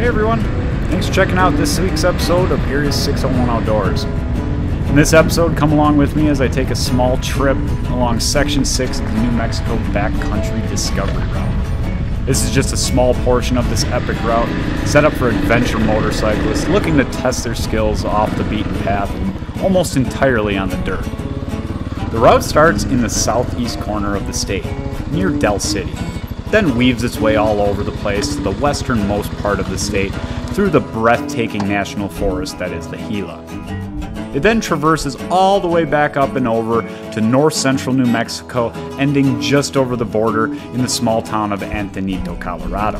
Hey everyone, thanks for checking out this week's episode of Area 601 Outdoors. In this episode, come along with me as I take a small trip along Section 6 of the New Mexico Backcountry Discovery Route. This is just a small portion of this epic route set up for adventure motorcyclists looking to test their skills off the beaten path and almost entirely on the dirt. The route starts in the southeast corner of the state, near Del City, then weaves its way all over the place to the westernmost part of the state through the breathtaking national forest that is the Gila. It then traverses all the way back up and over to north-central New Mexico, ending just over the border in the small town of Antonito, Colorado.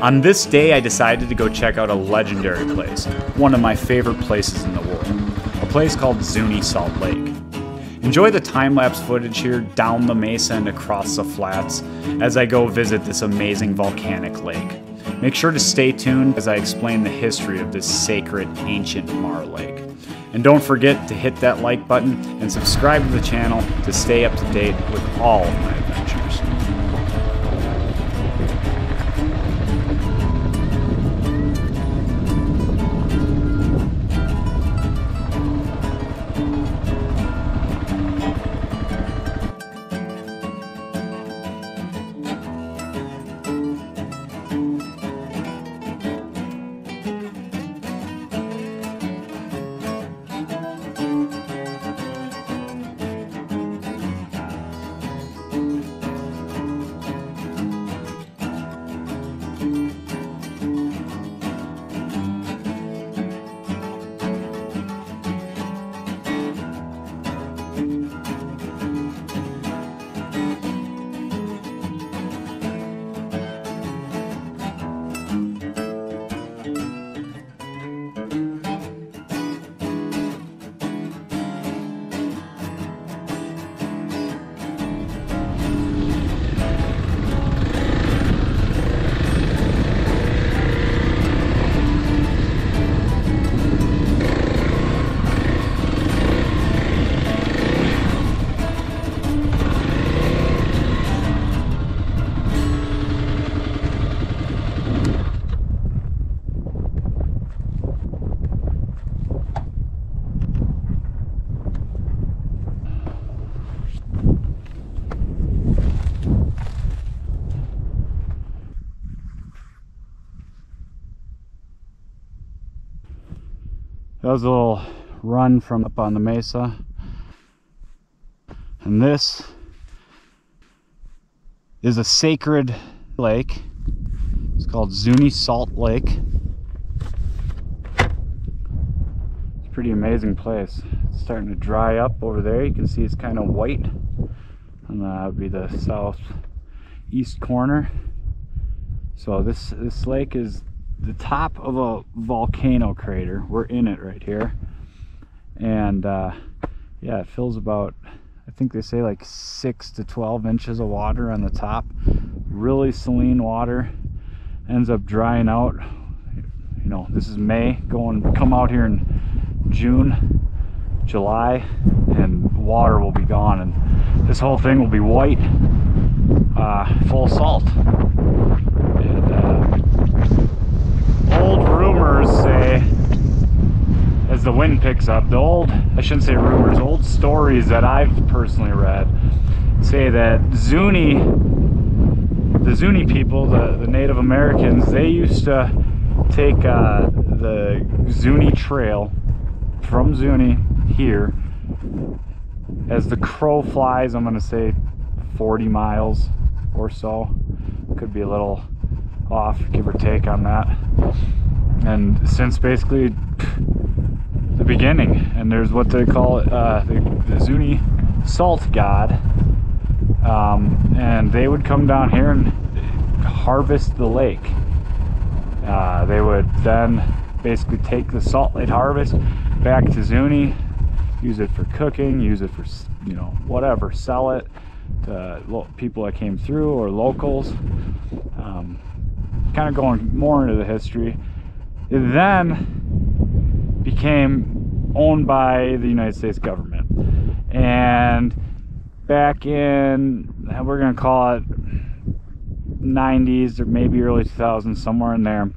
On this day, I decided to go check out a legendary place, one of my favorite places in the world, a place called Zuni Salt Lake. Enjoy the time-lapse footage here down the mesa and across the flats as I go visit this amazing volcanic lake. Make sure to stay tuned as I explain the history of this sacred ancient maar lake. And don't forget to hit that like button and subscribe to the channel to stay up to date with all of my adventures. That was a little run from up on the mesa. And this is a sacred lake. It's called Zuni Salt Lake. It's a pretty amazing place. It's starting to dry up over there. You can see it's kind of white. And that would be the southeast corner. So this lake is the top of a volcano crater. We're in it right here, and yeah, it fills about, I think they say, like 6 to 12 inches of water on the top. Really saline water. Ends up drying out. You know, this is May. Come out here in June, July, and water will be gone, and this whole thing will be white, full of salt. And old rumors say, as the wind picks up, I shouldn't say rumors, old stories that I've personally read say that the Zuni people, the Native Americans, they used to take the Zuni Trail from Zuni here, as the crow flies, I'm going to say 40 miles or so, could be a little off, give or take on that, and since basically the beginning. And there's what they call the Zuni salt god, and they would come down here and harvest the lake. They would then basically take the salt they'd harvest back to Zuni, use it for cooking, use it for, you know, whatever, sell it to people that came through or locals. Kind of going more into the history, it then became owned by the United States government. And back in, we're going to call it 90s or maybe early 2000s, somewhere in there,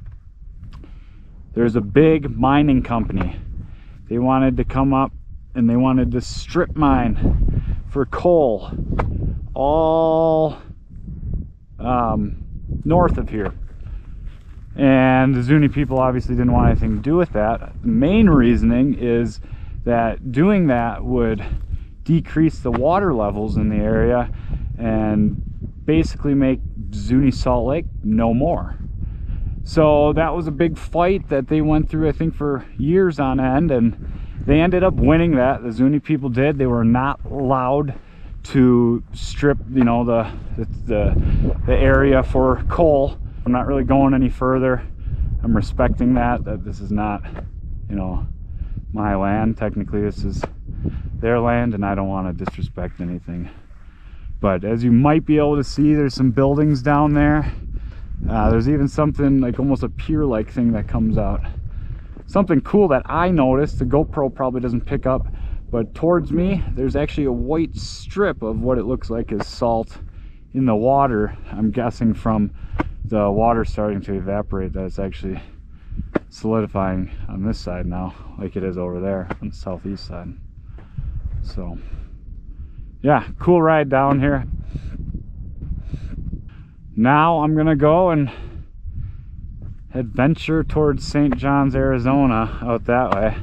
there's a big mining company. They wanted to come up and they wanted to strip mine for coal all north of here. And the Zuni people obviously didn't want anything to do with that. The main reasoning is that doing that would decrease the water levels in the area and basically make Zuni Salt Lake no more. So that was a big fight that they went through, I think, for years on end, and they ended up winning that. The Zuni people did. They were not allowed to strip, you know, the area for coal. I'm not really going any further. I'm respecting that this is not, you know, my land. Technically this is their land and I don't want to disrespect anything. But as you might be able to see, there's some buildings down there. There's even something like almost a pier-like thing that comes out. Something cool that I noticed, the GoPro probably doesn't pick up, but towards me there's actually a white strip of what it looks like is salt in the water. I'm guessing from the water starting to evaporate that it's actually solidifying on this side now, like it is over there on the southeast side. So yeah, cool ride down here. Now I'm gonna go and adventure towards St. John's, Arizona, out that way.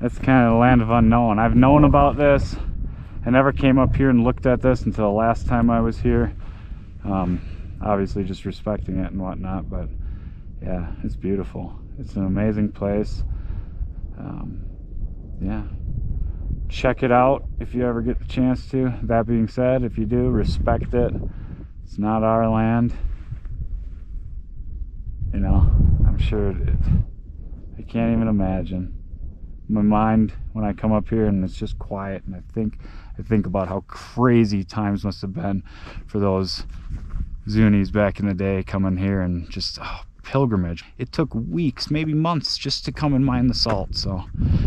That's kind of the land of unknown. I've known about this. I never came up here and looked at this until the last time I was here. Obviously just respecting it and whatnot, but yeah, it's beautiful. It's an amazing place. Yeah, check it out if you ever get the chance to. That being said, if you do, respect it. It's not our land, you know. I'm sure I can't even imagine. My mind, when I come up here and it's just quiet, and I think about how crazy times must have been for those Zunis back in the day, coming here and just, oh, pilgrimage. It took weeks, maybe months, just to come and mine the salt. So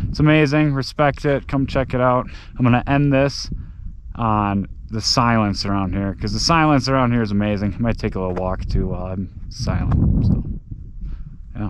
it's amazing. Respect it. Come check it out. I'm gonna end this on the silence around here, because the silence around here is amazing. I might take a little walk too while I'm silent. So yeah.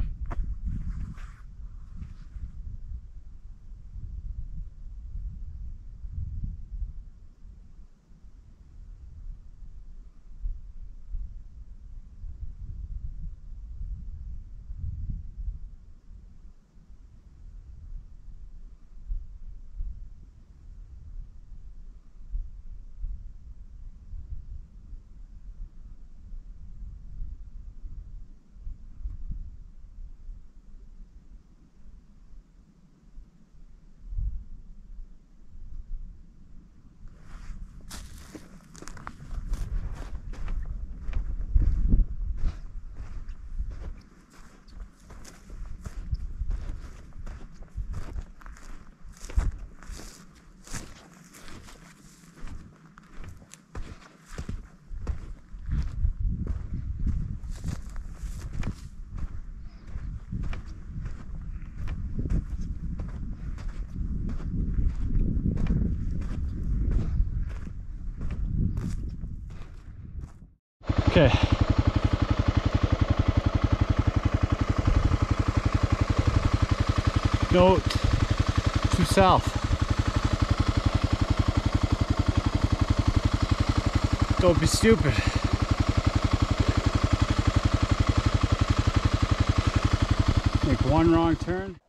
Okay. Go to south. Don't be stupid. Make one wrong turn.